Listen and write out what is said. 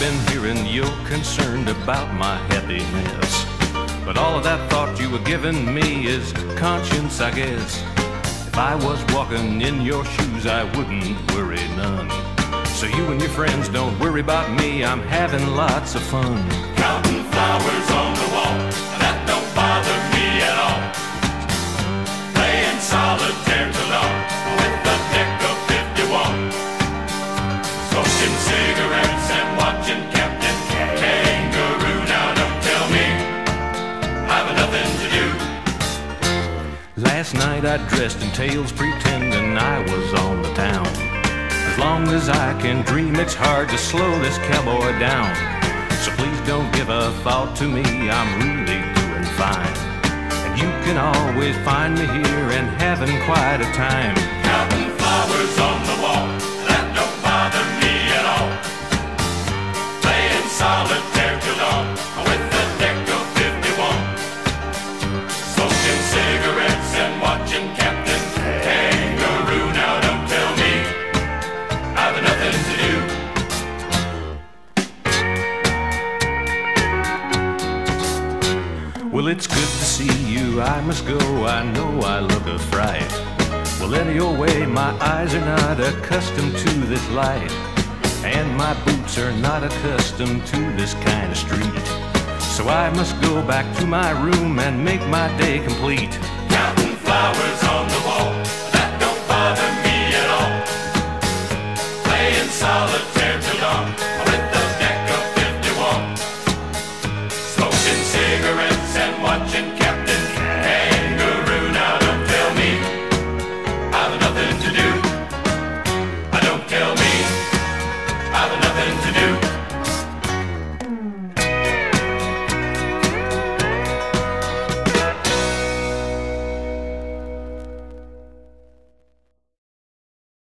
I've been hearing you're concerned about my happiness, but all of that thought you were giving me is conscience, I guess. If I was walking in your shoes, I wouldn't worry none. So you and your friends don't worry about me, I'm having lots of fun. Counting flowers on the wall, that don't bother me at all. Playing solitaire alone with the deck of 51. Smoking cigarettes and watching Captain Kangaroo. Now don't tell me I've nothing to do. Last night I dressed in tails pretending I was on the town. As long as I can dream, it's hard to slow this cowboy down. So please don't give a thought to me, I'm really doing fine. And you can always find me here and having quite a time. Counting flowers on the wall, solitaire too long with the deck of 51. Smoking cigarettes and watching Captain Kangaroo. Now don't tell me I've nothing to do. Well, it's good to see you. I must go. I know I look a fright. Well, anyway, my eyes are not accustomed to this light, and my boots are not accustomed to this kind of street. So I must go back to my room and make my day complete. Counting flowers on the wall, that don't bother me at all. Playing solitaire too long with the deck of 51. Smoking cigarettes and watching Captain Kangaroo. Now don't tell me I've nothing to do. Nothing to do.